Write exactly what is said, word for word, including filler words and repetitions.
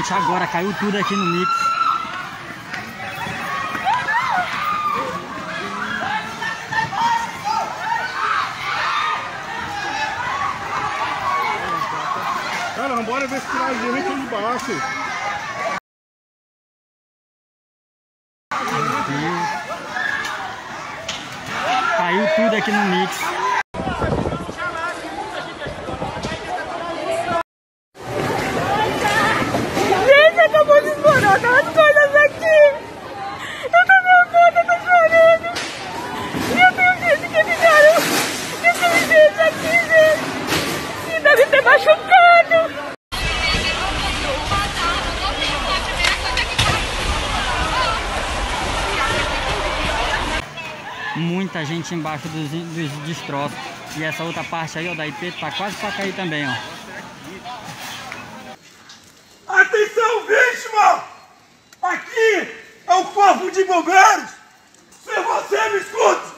gente, agora caiu tudo aqui no mix. Cara, vambora ver se tirar o aqui de baixo. Caiu tudo aqui no mix. Gente, acabou de explorar as coisas aqui. Eu tô nervosa, eu tô chorando. Meu Deus, gente, que fizeram esse vídeo aqui, gente. E deve ter machucado. Muita gente embaixo dos, dos destroços. E essa outra parte aí, ó, da I P tá quase pra cair também, ó. Atenção, vítima! Aqui é o Corpo de Bombeiros! Se você me escuta!